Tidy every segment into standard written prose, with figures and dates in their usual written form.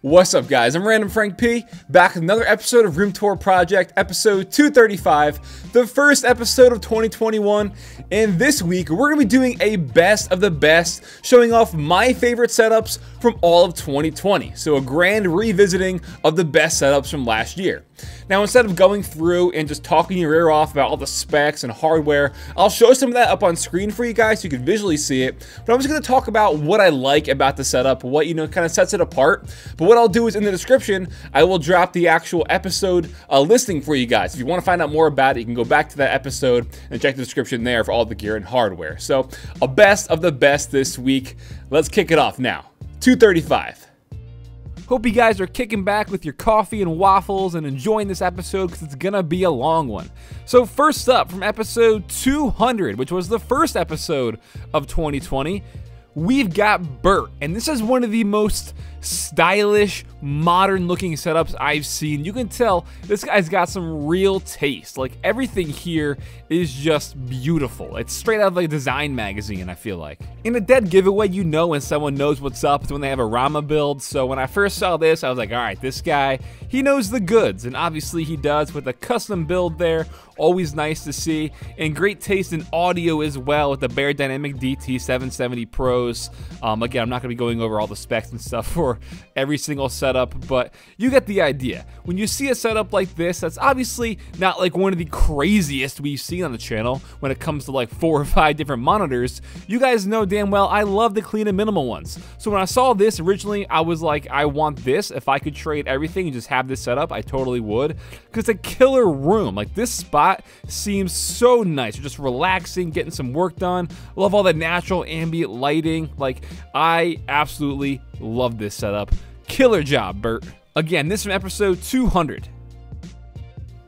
What's up, guys? I'm Random Frank P., back with another episode of Room Tour Project, episode 235, the first episode of 2021, and this week we're going to be doing a best of the best, showing off my favorite setups from all of 2020, so a grand revisiting of the best setups from last year. Now, instead of going through and just talking your ear off about all the specs and hardware, I'll show some of that up on screen for you guys so you can visually see it, but I'm just going to talk about what I like about the setup, what, you know, kind of sets it apart. But what I'll do is in the description, I will drop the actual episode listing for you guys. If you want to find out more about it, you can go back to that episode and check the description there for all the gear and hardware. So a best of the best this week. Let's kick it off now. 235. Hope you guys are kicking back with your coffee and waffles and enjoying this episode because it's gonna be a long one. So first up, from episode 200, which was the first episode of 2020, we've got Bert, and this is one of the most stylish, modern looking setups I've seen. You can tell this guy's got some real taste. Like, everything here is just beautiful. It's straight out of like design magazine, I feel like. In a dead giveaway, you know when someone knows what's up, it's when they have a Rama build. So when I first saw this, I was like, all right, this guy, he knows the goods, and obviously he does with a custom build there. Always nice to see, and great taste in audio as well with the Beyerdynamic DT770 Pros. Again, I'm not going to be going over all the specs and stuff for every single setup, but you get the idea. When you see a setup like this, that's obviously not like one of the craziest we've seen on the channel when it comes to like 4 or 5 different monitors. You guys know damn well I love the clean and minimal ones. So when I saw this originally, I was like, I want this. If I could trade everything and just have this setup, I totally would, because it's a killer room. Like, this spot seems so nice. You're just relaxing, getting some work done. Love all the natural ambient lighting. Like, I absolutely love this setup. Killer job, Bert. Again, this is from episode 200.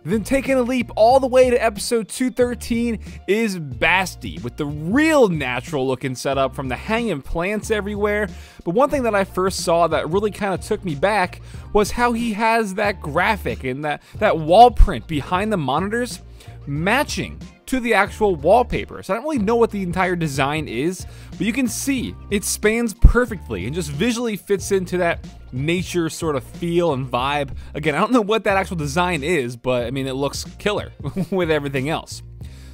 Then taking a leap all the way to episode 213 is Bastyy, with the real natural looking setup from the hanging plants everywhere. But one thing that I first saw that really kind of took me back was how he has that graphic and that wall print behind the monitors matching to the actual wallpaper. So I don't really know what the entire design is, but you can see it spans perfectly and just visually fits into that nature sort of feel and vibe. Again, I don't know what that actual design is, but I mean, it looks killer with everything else.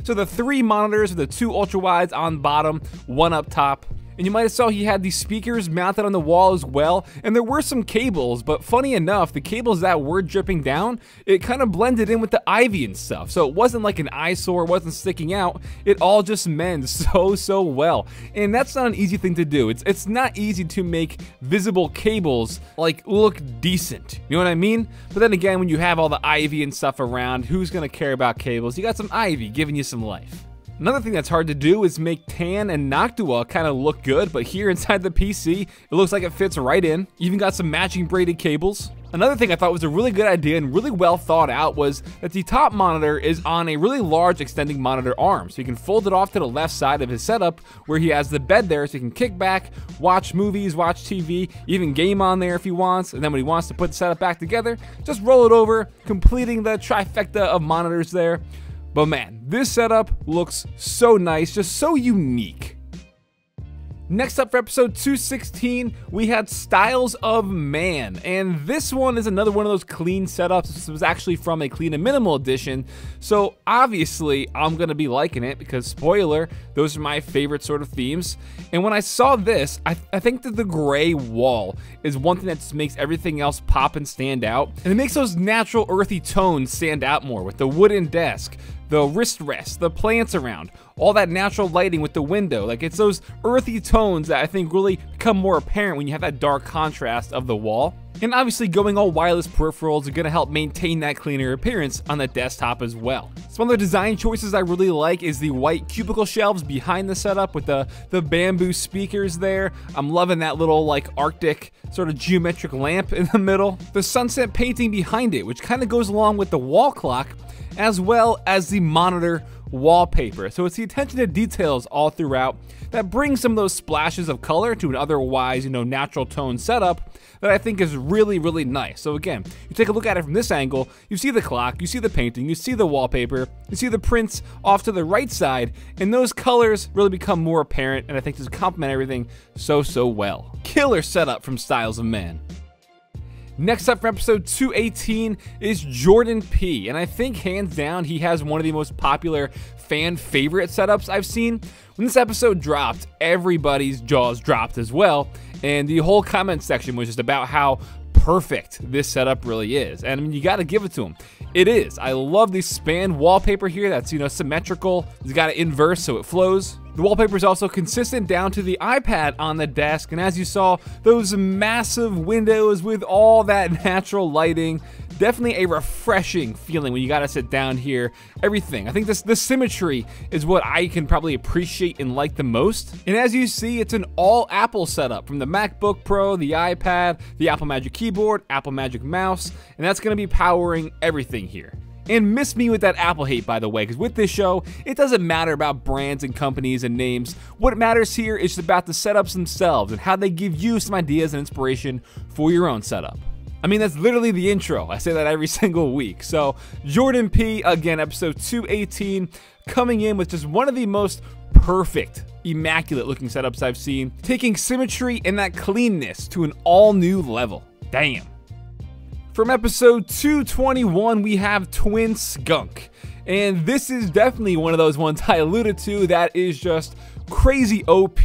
So the 3 monitors with the 2 ultra wides on bottom, 1 up top. And you might have saw he had these speakers mounted on the wall as well, and there were some cables, but funny enough, the cables that were dripping down, it kind of blended in with the ivy and stuff, so it wasn't like an eyesore, it wasn't sticking out, it all just mends so well. And that's not an easy thing to do. It's not easy to make visible cables like look decent, you know what I mean? But then again, when you have all the ivy and stuff around, who's gonna care about cables? You got some ivy giving you some life. Another thing that's hard to do is make Tan and Noctua kind of look good, but here inside the PC, it looks like it fits right in. Even got some matching braided cables. Another thing I thought was a really good idea and really well thought out was that the top monitor is on a really large extending monitor arm, so you can fold it off to the left side of his setup where he has the bed there, so he can kick back, watch movies, watch TV, even game on there if he wants, and then when he wants to put the setup back together, just roll it over, completing the trifecta of monitors there. But man, this setup looks so nice, just so unique. Next up for episode 216, we had Stylesofman, and this one is another one of those clean setups. This was actually from a clean and minimal edition, so obviously I'm gonna be liking it because, spoiler, those are my favorite sort of themes. And when I saw this, I think that the gray wall is one thing that just makes everything else pop and stand out, and it makes those natural earthy tones stand out more with the wooden desk, the wrist rest, the plants around, all that natural lighting with the window. Like, it's those earthy tones that I think really become more apparent when you have that dark contrast of the wall. And obviously going all wireless peripherals are gonna help maintain that cleaner appearance on the desktop as well. Some other design choices I really like is the white cubicle shelves behind the setup with the bamboo speakers there. I'm loving that little like Arctic sort of geometric lamp in the middle. The sunset painting behind it, which kind of goes along with the wall clock, as well as the monitor wallpaper. So it's the attention to details all throughout that brings some of those splashes of color to an otherwise, you know, natural tone setup that I think is really, really nice. So again, you take a look at it from this angle, you see the clock, you see the painting, you see the wallpaper, you see the prints off to the right side, and those colors really become more apparent, and I think just complement everything so well. Killer setup from Stylesofman. Next up for episode 218 is Jordan P. And I think hands down he has one of the most popular fan favorite setups I've seen. When this episode dropped, everybody's jaws dropped as well. And the whole comment section was just about how perfect this setup really is. And I mean, you gotta give it to him. It is. I love the span wallpaper here that's, you know, symmetrical. It's got to inverse so it flows. The wallpaper is also consistent down to the iPad on the desk, and as you saw, those massive windows with all that natural lighting, definitely a refreshing feeling when you gotta sit down here. Everything. I think this symmetry is what I can probably appreciate and like the most. And as you see, it's an all Apple setup from the MacBook Pro, the iPad, the Apple Magic Keyboard, Apple Magic Mouse, and that's gonna be powering everything here. And miss me with that Apple hate, by the way, because with this show, it doesn't matter about brands and companies and names. What matters here is just about the setups themselves and how they give you some ideas and inspiration for your own setup. I mean, that's literally the intro. I say that every single week. So Jordan P, again, episode 218, coming in with just one of the most perfect, immaculate looking setups I've seen, taking symmetry and that cleanness to an all new level. Damn. From episode 221, we have Twinskunk. And this is definitely one of those ones I alluded to that is just crazy OP.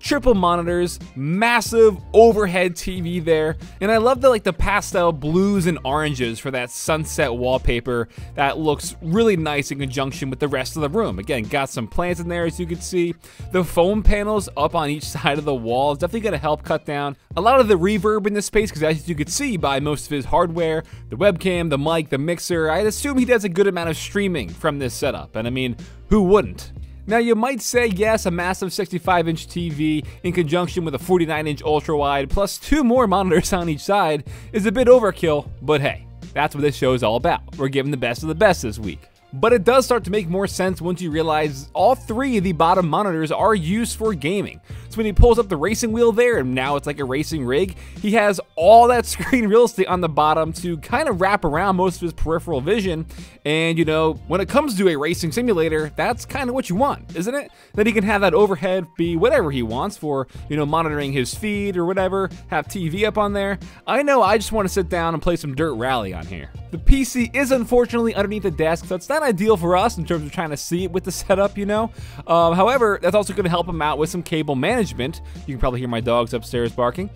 Triple monitors, massive overhead TV there. And I love the like the pastel blues and oranges for that sunset wallpaper that looks really nice in conjunction with the rest of the room. Again, got some plants in there as you can see. The foam panels up on each side of the wall is definitely gonna help cut down a lot of the reverb in this space, because as you could see by most of his hardware, the webcam, the mic, the mixer, I'd assume he does a good amount of streaming from this setup. And I mean, who wouldn't? Now you might say, yes, a massive 65-inch TV in conjunction with a 49-inch ultra-wide plus two more monitors on each side is a bit overkill, but hey, that's what this show is all about. We're giving the best of the best this week. But it does start to make more sense once you realize all three of the bottom monitors are used for gaming. So when he pulls up the racing wheel there, and now it's like a racing rig, he has all that screen real estate on the bottom to kind of wrap around most of his peripheral vision. And you know, when it comes to a racing simulator, that's kind of what you want, isn't it? That he can have that overhead be whatever he wants for, you know, monitoring his feed or whatever, have TV up on there. I know I just want to sit down and play some Dirt Rally on here. The PC is unfortunately underneath the desk, so it's not ideal for us in terms of trying to see it with the setup, you know. However, that's also going to help him out with some cable management. You can probably hear my dogs upstairs barking.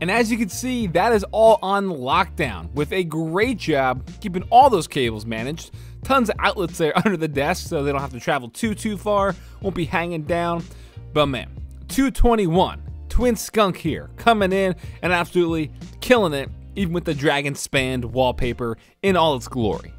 And as you can see, that is all on lockdown with a great job keeping all those cables managed. Tons of outlets there under the desk, so they don't have to travel too far, won't be hanging down. But man, 221, Twinskunk here, coming in and absolutely killing it, even with the dragon spanned wallpaper in all its glory.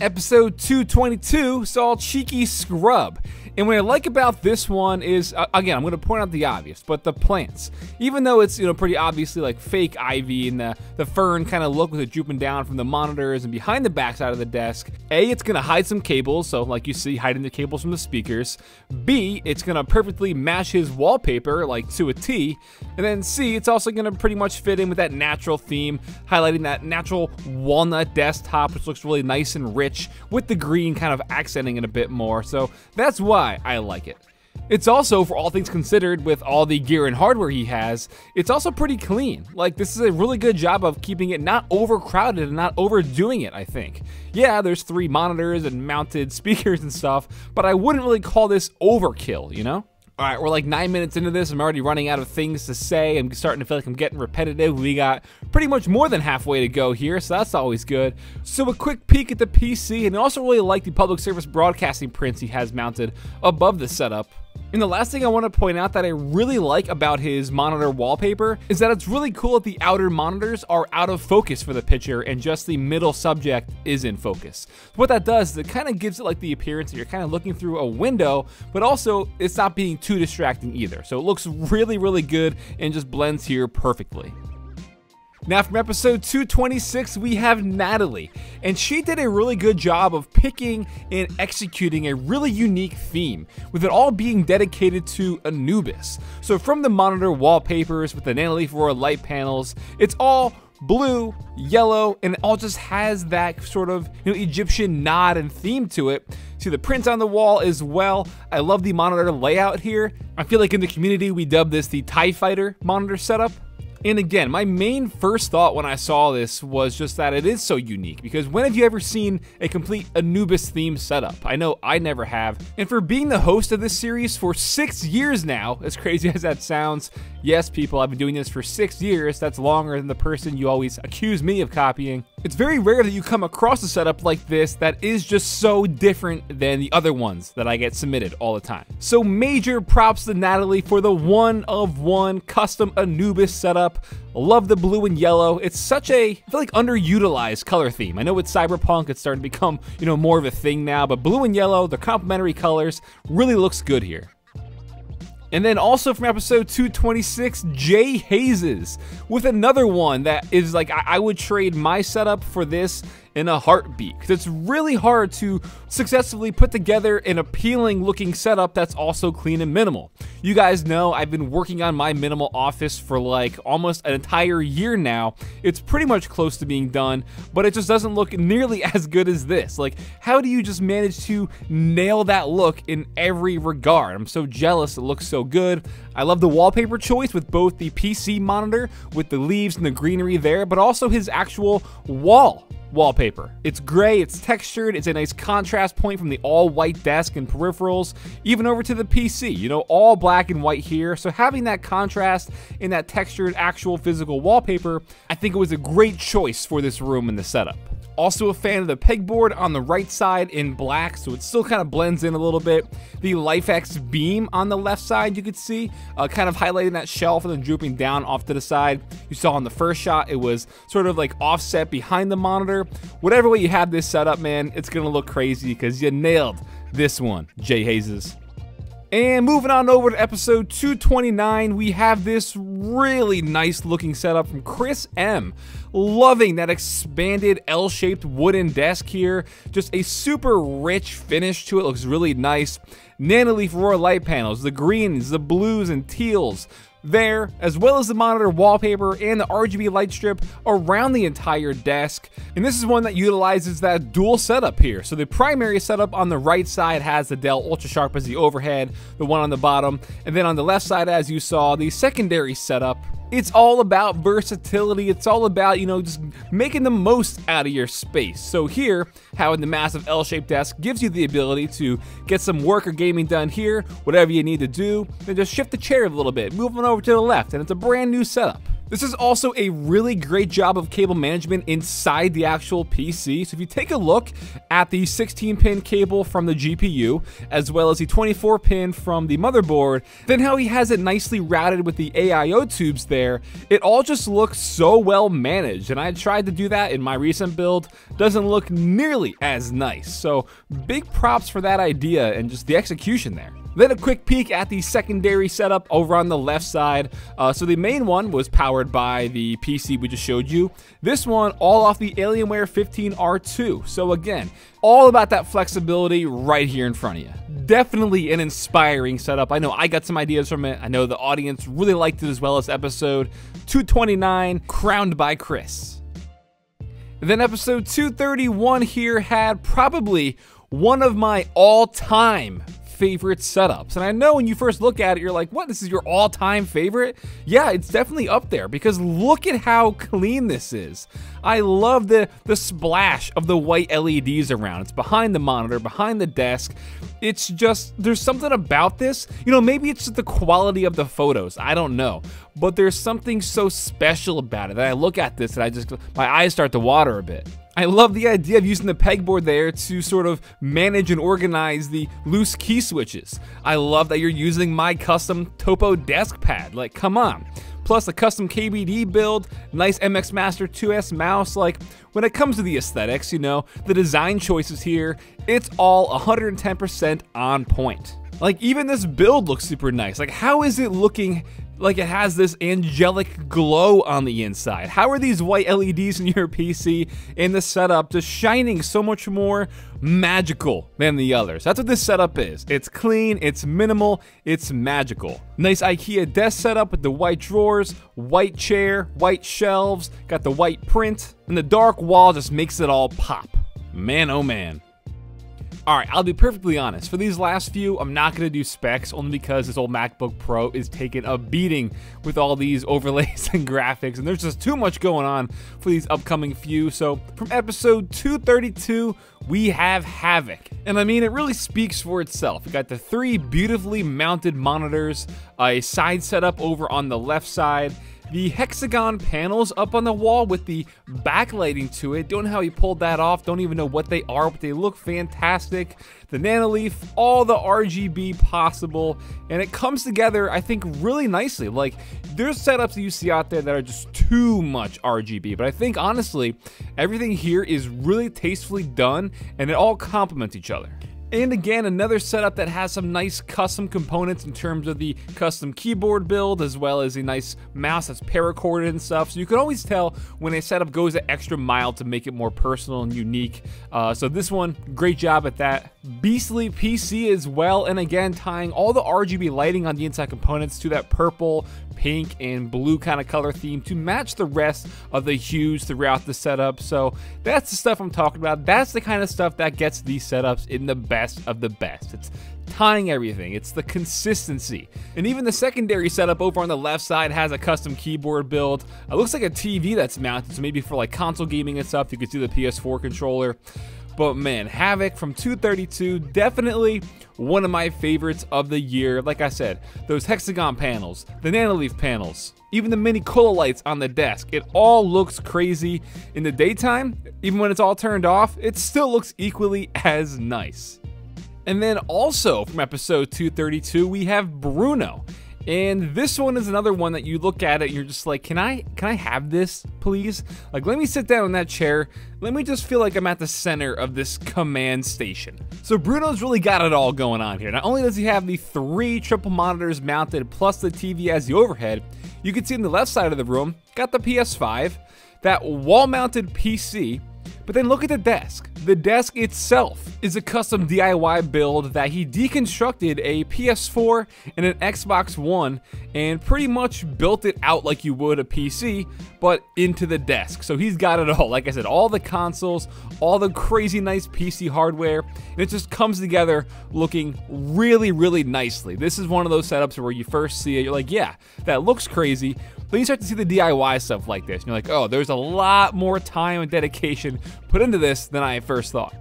Episode 222 saw cheekiskrub. And what I like about this one is, again, I'm going to point out the obvious, but the plants. Even though it's, you know, pretty obviously like fake ivy and the fern kind of look with it drooping down from the monitors and behind the backside of the desk, A, it's going to hide some cables, so like you see, hiding the cables from the speakers. B, it's going to perfectly match his wallpaper, like to a T. And then C, it's also going to pretty much fit in with that natural theme, highlighting that natural walnut desktop, which looks really nice and rich, with the green kind of accenting it a bit more. So that's why I like it. It's also, for all things considered, with all the gear and hardware he has, it's also pretty clean. Like, this is a really good job of keeping it not overcrowded and not overdoing it, I think. Yeah, there's three monitors and mounted speakers and stuff, but I wouldn't really call this overkill, you know? Alright, we're like 9 minutes into this, I'm already running out of things to say, I'm starting to feel like I'm getting repetitive, we got pretty much more than halfway to go here, so that's always good. So a quick peek at the PC, and I also really like the public service broadcasting prints he has mounted above the setup. And the last thing I want to point out that I really like about his monitor wallpaper is that it's really cool that the outer monitors are out of focus for the picture and just the middle subject is in focus. What that does is it kind of gives it like the appearance that you're kind of looking through a window, but also it's not being too distracting either. So it looks really, really good and just blends here perfectly. Now from episode 226, we have Natalie, and she did a really good job of picking and executing a really unique theme, with it all being dedicated to Anubis. So from the monitor wallpapers with the Nanoleaf Aurora light panels, it's all blue, yellow, and it all just has that sort of, you know, Egyptian nod and theme to it. See the prints on the wall as well. I love the monitor layout here. I feel like in the community we dub this the TIE Fighter monitor setup. And again, my main first thought when I saw this was just that it is so unique, because when have you ever seen a complete Anubis theme setup? I know I never have. And for being the host of this series for 6 years now, as crazy as that sounds, yes people, I've been doing this for 6 years, that's longer than the person you always accuse me of copying. It's very rare that you come across a setup like this that is just so different than the other ones that I get submitted all the time. So major props to Natalie for the one-of-one custom Anubis setup. Love the blue and yellow. It's such a, I feel like, underutilized color theme. I know with Cyberpunk it's starting to become, you know, more of a thing now, but blue and yellow, they're complementary colors, really looks good here. And then also from episode 226, Jhazes with another one that is like, I would trade my setup for this in a heartbeat, because it's really hard to successfully put together an appealing looking setup that's also clean and minimal. You guys know I've been working on my minimal office for like almost an entire year now. It's pretty much close to being done, but it just doesn't look nearly as good as this. Like, how do you just manage to nail that look in every regard? I'm so jealous, it looks so good. I love the wallpaper choice with both the PC monitor with the leaves and the greenery there, but also his actual wallpaper. It's gray, it's textured, it's a nice contrast point from the all-white desk and peripherals, even over to the PC, you know, all black and white here. So having that contrast in that textured actual physical wallpaper, I think it was a great choice for this room and the setup. Also a fan of the pegboard on the right side in black, so it still kind of blends in a little bit. The LIFX beam on the left side, you could see, kind of highlighting that shelf and then drooping down off to the side. You saw in the first shot, it was sort of like offset behind the monitor. Whatever way you have this set up, man, it's gonna look crazy because you nailed this one, Jhazes. And moving on over to episode 229, we have this really nice looking setup from Chris M. Loving that expanded L-shaped wooden desk here. Just a super rich finish to it, looks really nice. Nanoleaf Aurora light panels, the greens, the blues, and teals there, as well as the monitor wallpaper and the RGB light strip around the entire desk. And this is one that utilizes that dual setup here. So the primary setup on the right side has the Dell UltraSharp as the overhead, the one on the bottom, and then on the left side, as you saw, the secondary setup. It's all about versatility. It's all about, you know, just making the most out of your space. So here, having the massive L-shaped desk gives you the ability to get some work or gaming done here, whatever you need to do, then just shift the chair a little bit, move on over to the left, and it's a brand new setup. This is also a really great job of cable management inside the actual PC. So if you take a look at the 16-pin cable from the GPU, as well as the 24-pin from the motherboard, then how he has it nicely routed with the AIO tubes there, it all just looks so well managed. And I tried to do that in my recent build. Doesn't look nearly as nice. So big props for that idea and just the execution there. Then a quick peek at the secondary setup over on the left side. So the main one was powered by the PC we just showed you. This one, all off the Alienware 15 R2. So again, all about that flexibility right here in front of you. Definitely an inspiring setup. I know I got some ideas from it. I know the audience really liked it as well as episode 229, crowned by Chris. And then episode 231 here had probably one of my all-time favorite setups. And I know when you first look at it, you're like, what, this is your all-time favorite? Yeah, it's definitely up there, because look at how clean this is. I love the splash of the white LEDs around. It's behind the monitor, behind the desk. It's just, there's something about this. You know, maybe it's just the quality of the photos, I don't know. But there's something so special about it that I look at this and I just, my eyes start to water a bit. I love the idea of using the pegboard there to sort of manage and organize the loose key switches. I love that you're using my custom Topo desk pad, like, come on. Plus the custom KBD build, nice MX Master 2S mouse. Like, when it comes to the aesthetics, you know, the design choices here, it's all 110% on point. Like, even this build looks super nice. Like, how is it looking like it has this angelic glow on the inside? How are these white LEDs in your PC in the setup just shining so much more magical than the others? That's what this setup is. It's clean, it's minimal, it's magical. Nice IKEA desk setup with the white drawers, white chair, white shelves, got the white print, and the dark wall just makes it all pop. Man, oh man. Alright, I'll be perfectly honest, for these last few, I'm not going to do specs, only because this old MacBook Pro is taking a beating with all these overlays and graphics, and there's just too much going on for these upcoming few. So, from episode 232, we have Havoc. And I mean, it really speaks for itself. We got the three beautifully mounted monitors, a side setup over on the left side, the hexagon panels up on the wall with the backlighting to it. Don't know how he pulled that off. Don't even know what they are, but they look fantastic. The Nanoleaf, all the RGB possible, and it comes together, I think, really nicely. Like, there's setups that you see out there that are just too much RGB, but I think, honestly, everything here is really tastefully done, and it all complements each other. And again, another setup that has some nice custom components in terms of the custom keyboard build, as well as a nice mouse that's paracord and stuff. So you can always tell when a setup goes an extra mile to make it more personal and unique. So this one, great job at that. Beastly PC as well, and again, tying all the RGB lighting on the inside components to that purple, pink, and blue kind of color theme to match the rest of the hues throughout the setup. So that's the stuff I'm talking about. That's the kind of stuff that gets these setups in the best of the best. It's tying everything. It's the consistency. And even the secondary setup over on the left side has a custom keyboard build. It looks like a TV that's mounted, so maybe for like console gaming and stuff, you could see the PS4 controller. But man, Havoc from 232, definitely one of my favorites of the year. Like I said, those hexagon panels, the Nanoleaf panels, even the mini cola lights on the desk, it all looks crazy. In the daytime, even when it's all turned off, it still looks equally as nice. And then also from episode 232, we have Bruno. And this one is another one that you look at it and you're just like, can I have this, please? Like, let me sit down in that chair. Let me just feel like I'm at the center of this command station. So Bruno's really got it all going on here. Not only does he have the three triple monitors mounted plus the TV as the overhead, you can see on the left side of the room, got the PS5, that wall-mounted PC, but then look at the desk. The desk itself is a custom DIY build that he deconstructed a PS4 and an Xbox One and pretty much built it out like you would a PC, but into the desk. So he's got it all. Like I said, all the consoles, all the crazy nice PC hardware, and it just comes together looking really, really nicely. This is one of those setups where you first see it, you're like, yeah, that looks crazy. But you start to see the DIY stuff like this, and you're like, oh, there's a lot more time and dedication put into this than I first thought.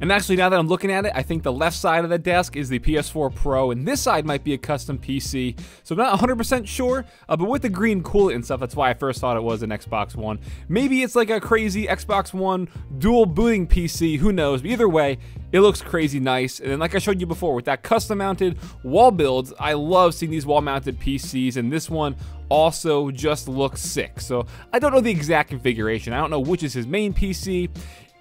And actually, now that I'm looking at it, I think the left side of the desk is the PS4 Pro, and this side might be a custom PC, so I'm not 100% sure, but with the green coolant and stuff, that's why I first thought it was an Xbox One. Maybe it's like a crazy Xbox One dual booting PC, who knows, but either way, it looks crazy nice. And then like I showed you before, with that custom mounted wall builds, I love seeing these wall mounted PCs, and this one also just looks sick. So I don't know the exact configuration, I don't know which is his main PC.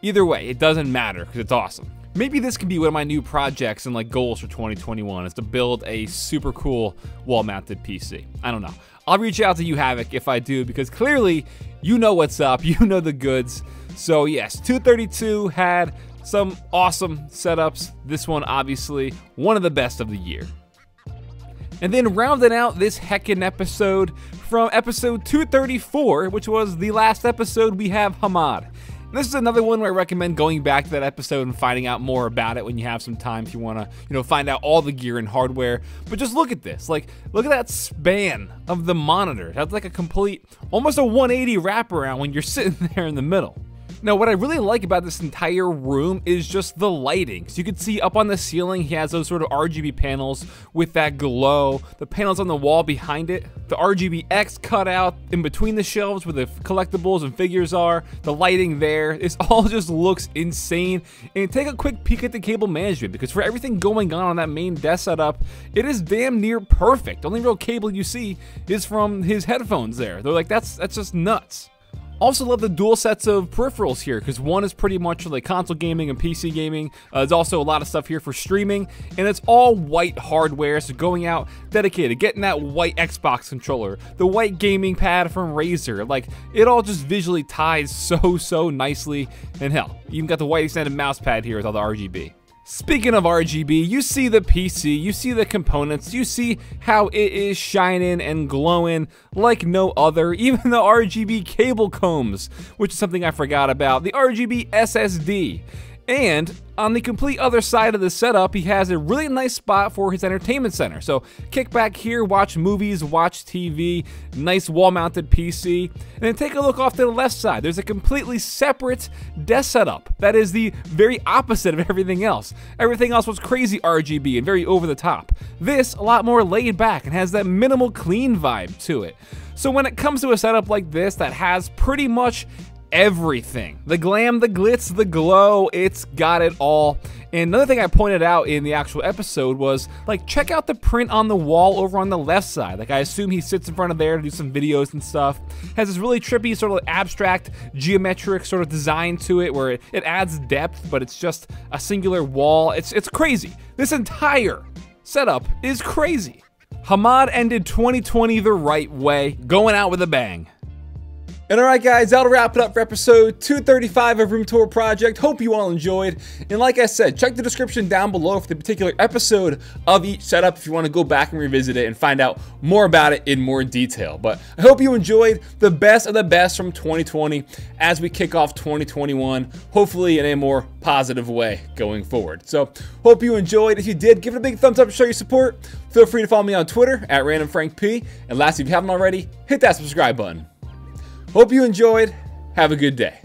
Either way, it doesn't matter because it's awesome. Maybe this can be one of my new projects and like goals for 2021 is to build a super cool wall-mounted PC. I don't know. I'll reach out to you, Havoc, if I do, because clearly you know what's up. You know the goods. So yes, 232 had some awesome setups. This one, obviously, one of the best of the year. And then rounding out this heckin' episode from episode 234, which was the last episode, we have Hamad. This is another one where I recommend going back to that episode and finding out more about it when you have some time if you want to, you know, find out all the gear and hardware. But just look at this. Like, look at that span of the monitor. That's like a complete, almost a 180 wraparound when you're sitting there in the middle. Now, what I really like about this entire room is just the lighting. So you can see up on the ceiling, he has those sort of RGB panels with that glow. The panels on the wall behind it, the RGBX cutout in between the shelves where the collectibles and figures are, the lighting there. This all just looks insane. And take a quick peek at the cable management, because for everything going on that main desk setup, it is damn near perfect. The only real cable you see is from his headphones there. They're like, that's just nuts. Also love the dual sets of peripherals here, because one is pretty much like console gaming and PC gaming. There's also a lot of stuff here for streaming, and it's all white hardware, so going out dedicated, getting that white Xbox controller, the white gaming pad from Razer, like it all just visually ties so nicely, and hell, you even got the white extended mouse pad here with all the RGB. Speaking of RGB, you see the PC, you see the components, you see how it is shining and glowing like no other. Even the RGB cable combs, which is something I forgot about, the RGB SSD. And on the complete other side of the setup, he has a really nice spot for his entertainment center. So kick back here, watch movies, watch TV, nice wall-mounted PC. And then take a look off to the left side. There's a completely separate desk setup that is the very opposite of everything else. Everything else was crazy RGB and very over the top. This, a lot more laid back and has that minimal clean vibe to it. So when it comes to a setup like this that has pretty much everything, the glam, the glitz, the glow, it's got it all. And another thing I pointed out in the actual episode was, like, check out the print on the wall over on the left side. Like, I assume he sits in front of there to do some videos and stuff. Has this really trippy sort of abstract geometric sort of design to it where it adds depth, but it's just a singular wall. It's crazy. This entire setup is crazy. Hamad ended 2020 the right way, going out with a bang. And alright guys, that'll wrap it up for episode 235 of Room Tour Project. Hope you all enjoyed. And like I said, check the description down below for the particular episode of each setup if you want to go back and revisit it and find out more about it in more detail. But I hope you enjoyed the best of the best from 2020 as we kick off 2021, hopefully in a more positive way going forward. So, hope you enjoyed. If you did, give it a big thumbs up to show your support. Feel free to follow me on Twitter, @RandomFrankP. And lastly, if you haven't already, hit that subscribe button. Hope you enjoyed. Have a good day.